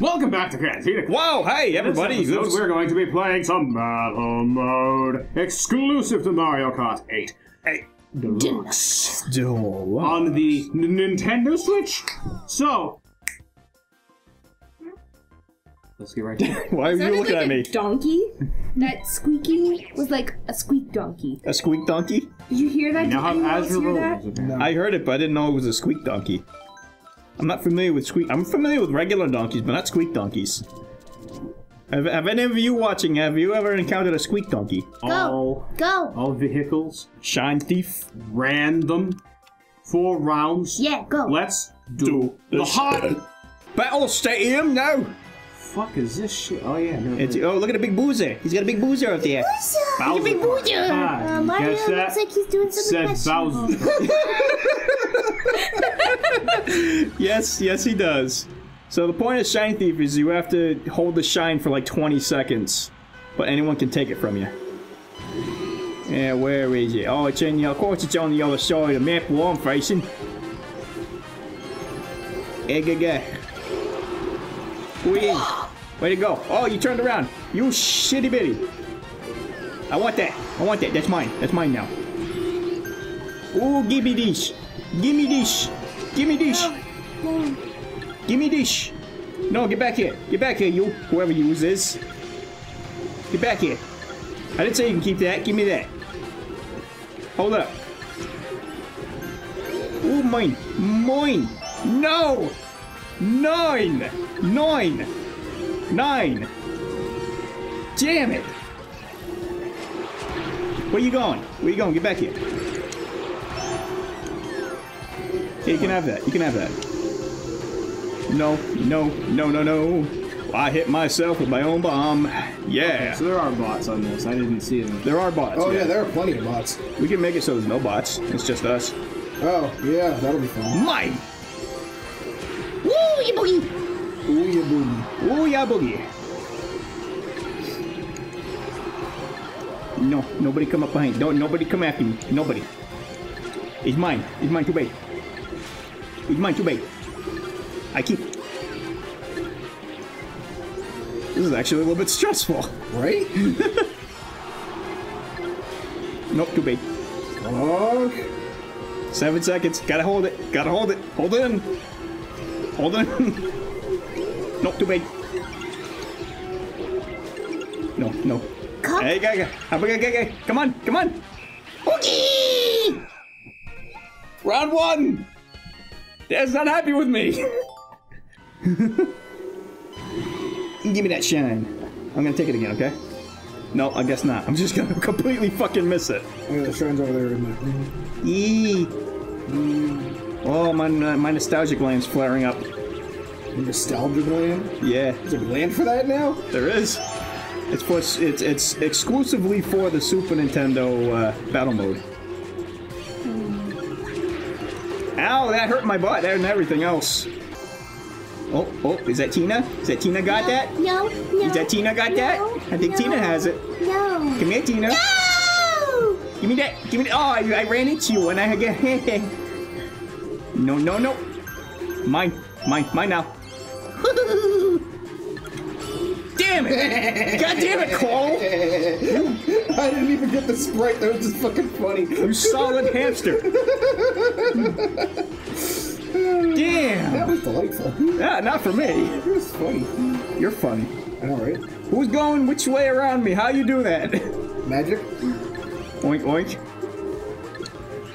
Welcome back to Cantina Club. Wow, hey everybody! In this episode, we're going to be playing some battle mode exclusive to Mario Kart 8 Deluxe on the Nintendo Switch. So, let's get right to it. Why are you looking at me? Donkey? That squeaking was like a squeak donkey. A squeak donkey? Did you hear that? No, I heard it, but I didn't know it was a squeak donkey. I'm not familiar with squeak. I'm familiar with regular donkeys, but not squeak donkeys. Have any of you watching, have you ever encountered a squeak donkey? All vehicles. Shine Thief. Random. 4 rounds. Yeah, go. Let's do the hot battle stadium now. Fuck is this shit? Oh yeah. No, it's, oh, look at a big boozer. He's got a big boozer out there. Bowser. He's a big boozer. Mario looks like he's doing something special. Yes, yes he does. So the point of Shine Thief is you have to hold the shine for like 20 seconds, but anyone can take it from you. Yeah, where is it? Oh, it's in the, of course it's on the other side of the map where I'm facing. Whee! Way to go. Oh, you turned around. You shitty bitty. I want that. I want that. That's mine. That's mine now. Ooh, give me this. Give me this. Give me this. Give me this. No, get back here. Get back here, you. Whoever you is. Get back here. I didn't say you can keep that. Give me that. Hold up. Ooh, mine. Mine. No. 9! 9! 9! Damn it! Where you going? Where you going? Get back here. Yeah, you can have that. You can have that. No, no, no, no, no. I hit myself with my own bomb. Yeah. Okay, so there are bots on this. I didn't see them. There are bots. Oh yeah, there are plenty of bots. We can make it so there's no bots. It's just us. Oh, yeah, that'll be fun. Mine! Ooh, ya boogie! Ooh, ya boogie. Ooh, ya boogie. No, nobody come up behind. No, nobody come after me. Nobody. It's mine. It's mine too big. It's mine too big. I keep it. This is actually a little bit stressful. Right? Nope, too big. Oh. 7 seconds. Gotta hold it. Gotta hold it. Hold it in. Hold on. Not too big. No, no. Hey, go. Come on, come on. Okay. Round one. Dad's not happy with me. Give me that shine. I'm gonna take it again, okay? No, I guess not. I'm just gonna completely fucking miss it. Yeah, the shine's over there. Eee. Oh, my nostalgia gland's flaring up. The nostalgia gland? Yeah. Is there a gland for that now? There is. It's exclusively for the Super Nintendo battle mode. Ow, that hurt my butt and everything else. Oh, is that Tina? Is that Tina got that? No. Is that Tina got that? I think Tina has it. No. Come here, Tina. No! Give me that. Give me that. Oh, I ran into you and I get. No, no, no. Mine now. Damn it! God damn it, Carlo! I didn't even get the sprite, that was just fucking funny. You solid hamster. Damn! That was delightful. Yeah, not for me. It was funny. You're funny. Alright. Who's going which way around me? How you do that? Magic? Oink, oink.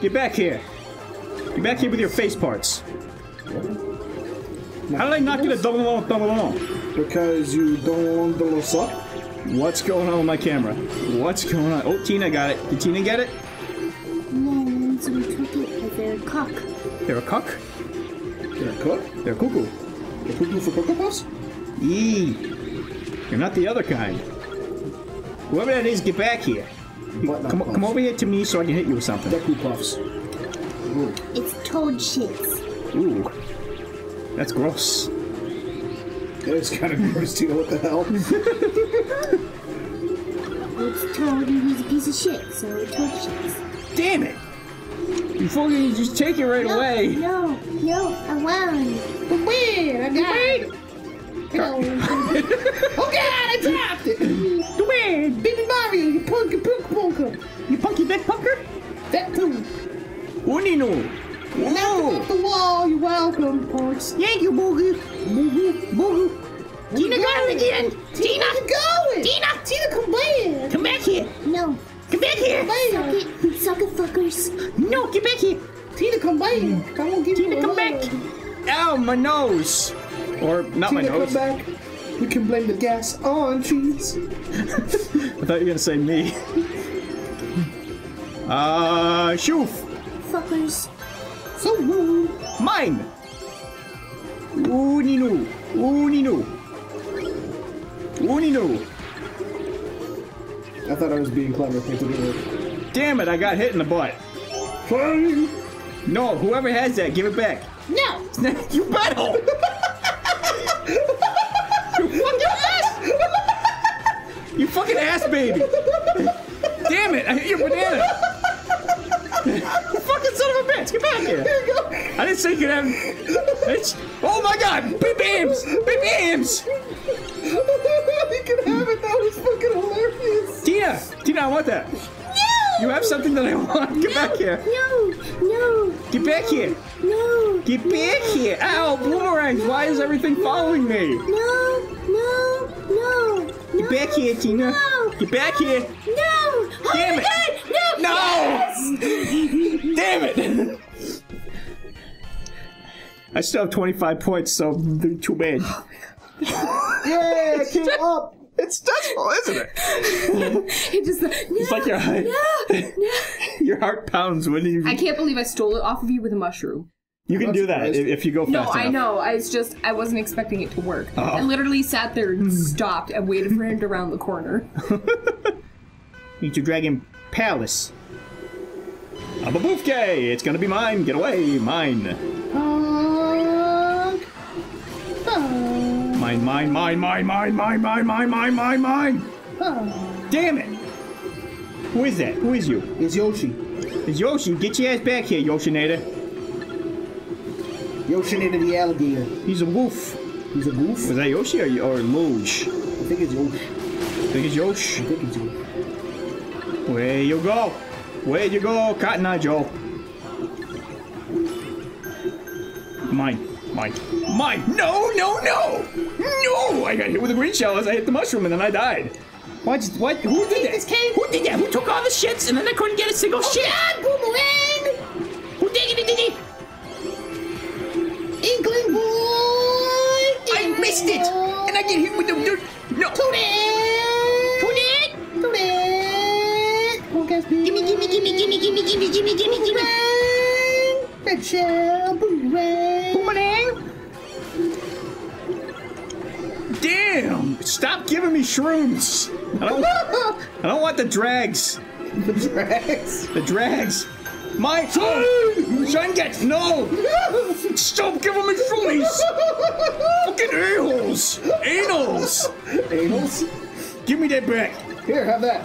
Get back here. Get back here with your face parts. What? How did I not get a double? Because you don't suck. What's going on with my camera? What's going on? Oh, Tina got it. Did Tina get it? No, so we took it, but they're a cock. They're a cock? They're a cock? They're a cuckoo. They're cuckoo for Cocoa Puffs? Eee. You're not the other kind. Whoever that is, get back here. Come over here to me so I can hit you with something. Deku Puffs. Ooh. It's toad shits. Ooh. That's gross. That is kind of gross, Tina. What the hell? It's toad and he's a piece of shit, so toad shits. Damn it! Before you just take it right away. No, I won. But where? I got it. No. Oh God, I dropped it! Come here, baby Mario, you punky punker! You punky back punker? That too! Unino! Oh, now off the wall, you're welcome, punks! Thank you, Boogie! Boogie! Boogie! Tina got it again! Tina! Going? Tina! Tina, come back here! Come back here! No! Come back here! Suck it, you sucker fuckers! No, get back here! Tina, come back here! I won't give Tina, you come back! Ow, my nose! Or, not Tina, my nose. Come back. We can blame the gas on cheese. I thought you were gonna say me. Shoof! Fuckers. So rude. Mine! Uninu. Uninu. Uninu. I thought I was being clever. Damn it, I got hit in the butt. Sorry. No, whoever has that, give it back. No! You butthole! You fucking ass baby! Damn it! I hit your banana! You fucking son of a bitch! Get back here! Here you go. I didn't say you could have. Bitch. Oh my God! Big Bams! Big Bams! You could have it. That was fucking hilarious. Tina, I want that. No! You have something that I want. Get back here. No! No! Get back here. No! Get back here! Ow! Boomerangs! Why is everything following me? No! Get back here, Tina. No, get back here. No. Damn it. God, no. No. Yes. Damn it. I still have 25 points, so too bad. Yeah, I came up. It's stressful, isn't it? It just, no, it's like your heart. No, no. Your heart pounds when you. I can't believe I stole it off of you with a mushroom. You can do that if you go fast enough. No, I know. It's just, I wasn't expecting it to work. Oh. I literally sat there and stopped and waited for him to round the corner. Need to Dragon Palace. Ababufke! It's gonna be mine! Get away! Mine! Mine, mine, mine, mine, mine, mine, mine, mine, mine, mine, mine! Damn it! Who is that? Who is you? It's Yoshi. It's Yoshi. Get your ass back here, Yoshinator. Yoshinator the alligator. He's a wolf. He's a wolf? Was that Yoshi or Moj? I think it's Yoshi. Where you go? Where you go, Cotton Eye Joe? Mine. Mine. Mine! No, no, no! No! I got hit with the green shell as I hit the mushroom and then I died. What? Who did that? Who did that? Who took all the shits and then I couldn't get a single shit? God, boomerang! Who did it? Inkling boy! I missed it! And I get hit with the dirt! No! Toot it! Gimme! Red shell, boomerang! Damn! Stop giving me shrooms! I don't want the drags. The drags! My son! Shine no! Stop giving me shroomies! Fucking a-holes! Anals! Anals? Give me that back! Here, have that.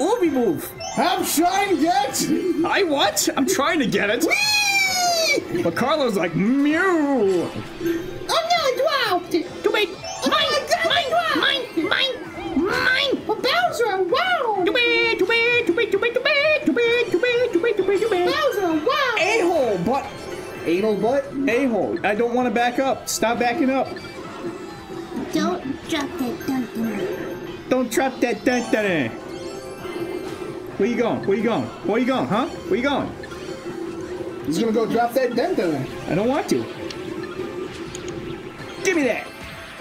Obi move! Have Shine get! I what? I'm trying to get it! Whee! But Carlo's like, mew! Oh no, I dropped it! Do it! Mine! A Bowser, wow! Wow. A-hole butt! Anal butt? A-hole. I don't want to back up. Stop backing up. Don't drop that dun-dun. Don't drop that dun-dun. Where you going? Where you going? He's gonna go drop that dun-dun. I don't want to. Give me that!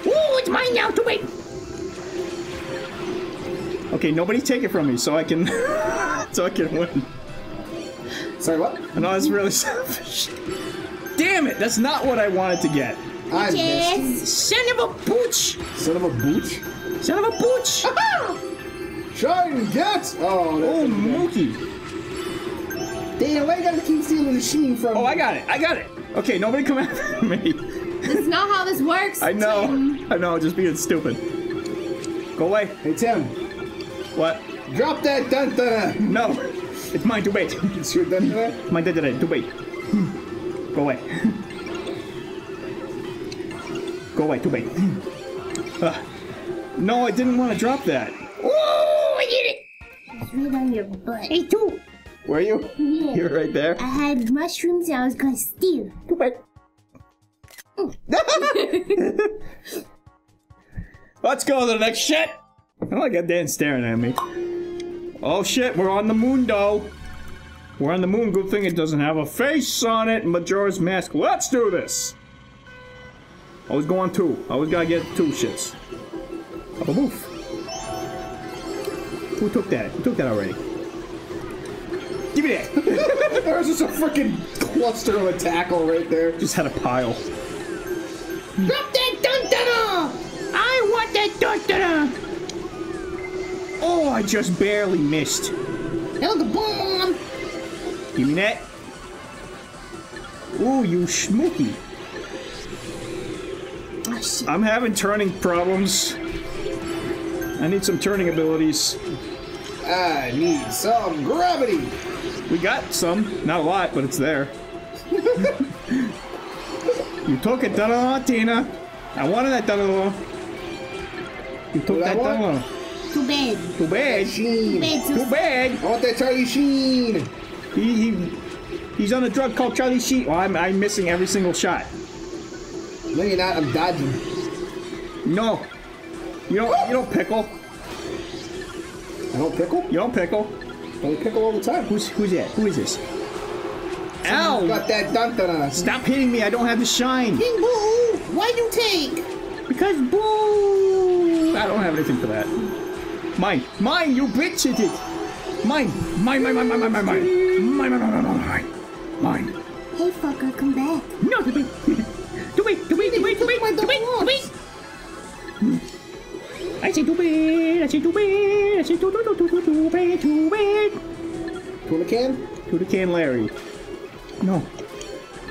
Ooh, it's mine now! Do it! Okay, nobody take it from me so I can... so I can win. Sorry, what? I know that's really selfish. Damn it, that's not what I wanted to get. I missed. Son of a pooch! Son of a booch? Son of a pooch! Try and get! Oh, oh Mookie! Damn, why you gotta keep stealing the machine from me? Oh, I got it, Okay, nobody come after me. That's not how this works, I know, Tim. I know, just being stupid. Go away. Hey, Tim. What? Drop that dun-dun! No! It's mine to wait. It's your dun dun. My dun dun to wait. Go away. Go away, too big. No, I didn't want to drop that. Oh, I did it! I threw it on your butt. Hey, too! Were you? Yeah. You were right there? I had mushrooms that I was gonna steal. Too big. Let's go to the next shit! Oh, I got Dan staring at me. Oh shit, we're on the moon, though. We're on the moon, good thing it doesn't have a face on it. Majora's Mask, let's do this! I was going two. I was gonna get two shits. Ba-boof. Who took that? Who took that already? Give me that! There was just a freaking cluster of a tackle right there. Just had a pile. Drop that dun-dun-dun! I want that dun-dun-dun! Oh, I just barely missed. Hell, the bomb! Give me that. Ooh, you schmooky. Oh, shit. I'm having turning problems. I need some turning abilities. I need some gravity! We got some. Not a lot, but it's there. You took it, Tina. I wanted that, You took that, Too bad. Too bad. Sheen. Too bad. Too bad. I want that Charlie Sheen. He's on a drug called Charlie Sheen. Well, I'm missing every single shot. No, you're not. I'm dodging. No. You don't pickle. I don't pickle? You don't pickle. I pickle all the time. Who's that? Who is this? Ow! Got that dun-dun-dun. Stop hitting me. I don't have the shine. King Boo. Why you take? Because Boo. I don't have anything for that. Mine! Mine! You bitch it! Mine! Mine! Mine! Mine! Mine! Mine! Mine! Mine! Mine! Mine! Mine! Mine! Hey fucker, come back! No! Do me! Do me! Do me! Do me! Do me! Do me! Do me! I say do me! I say do me! I say do do do do do do do do do. To the can? To the can, Larry. No.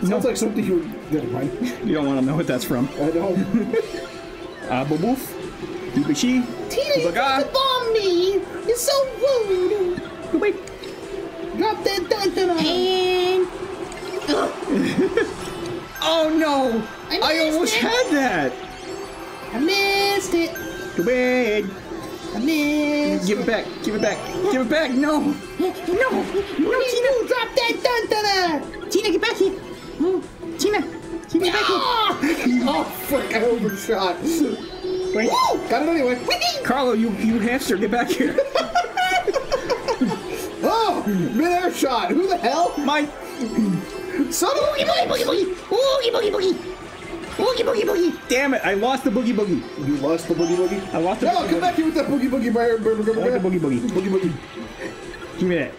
Sounds like something you would. Never mind. You don't want to know what that's from. I don't. Boof. She. Tina, you got to bomb me! You're so rude! Wait! Drop that dun-dun-dun! And... Oh no! I almost had that! I missed it! Too bad! I missed it! Give it back! Give it back! Give it back! No! No! No, Tina! Drop that dun-dun-dun! Tina, get back here! Tina! Tina, get back here! Oh, frick! I overshot! Wait. Woo! Got it anyway. Whee! Carlo, you hamster, get back here. Oh, mid-air shot. Who the hell? My... Son of a... Oogie boogie boogie boogie. Oogie boogie boogie. Oogie boogie boogie. Damn it, I lost the boogie boogie. You lost the boogie boogie? I lost the boogie boogie. No, come back here with that boogie boogie. I want the boogie boogie. Boogie boogie. Give me that.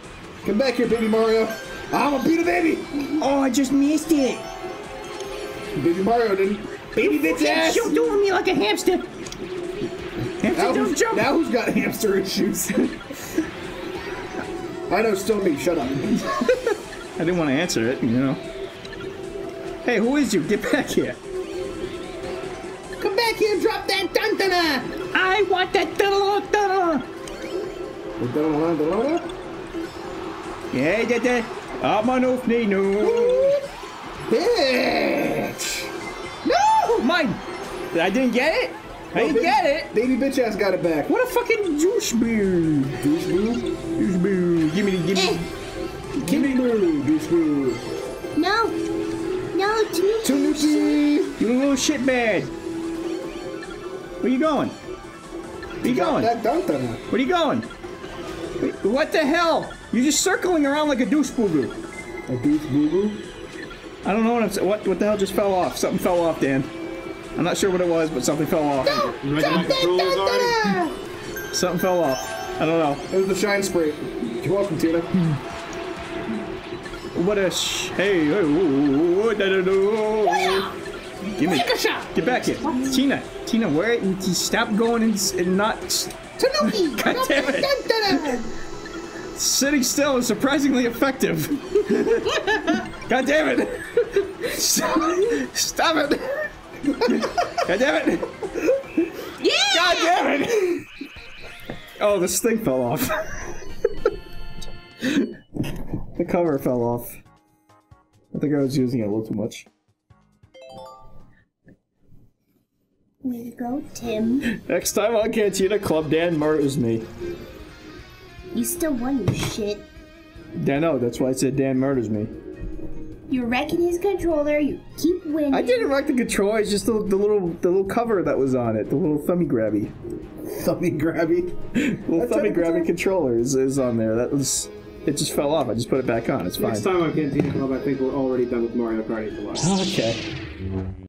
Come back here, baby Mario. I'm a Peter baby. Oh, I just missed it. Baby Mario didn't. Baby bitch ass. Shoot over me like a hamster. Now who's, got hamster issues? I know, still me. Shut up. I didn't want to answer it, you know. Hey, who is you? Get back here. Come back here and drop that dun-dun-dun. I want that dun-dun-dun. Yeah, dun-dun. I'm an oofney-noo. Bitch. No! Mine. I didn't get it. I didn't get it! Baby bitch ass got it back. What a fucking douchebag! Douchebag? Douchebag. Give me the... Give me douchebag. No! No, Tanuki! You little shitbag! Where you going? Where you going? Where you going? What the hell? You're just circling around like a douchebag. A douchebag? I don't know what I'm saying. What the hell just fell off? Something fell off, Dan. I'm not sure what it was, but something fell off. No, something fell off. I don't know. It was the shine spray. You're welcome, Tina. What a sh... Hey, give me. Get back here, Tina. Tina, where? Stop going and not. Tanuki. God damn it! Sitting still is surprisingly effective. God damn it! Stop it! God damn it! Yeah! God damn it! Oh, this thing fell off. The cover fell off. I think I was using it a little too much. Way to go, Tim. Next time on Cantina Club, Dan murders me. You still won, you shit. I know, that's why I said Dan murders me. You're wrecking his controller, you keep winning. I didn't wreck the controller, it's just the little cover that was on it, the little thummy grabby. Thummy grabby? Little thummy grabby controller is on there. That was... It just fell off. I just put it back on. It's fine. Next time on Cantina Club, I think we're already done with Mario Kart 8 Deluxe. Okay.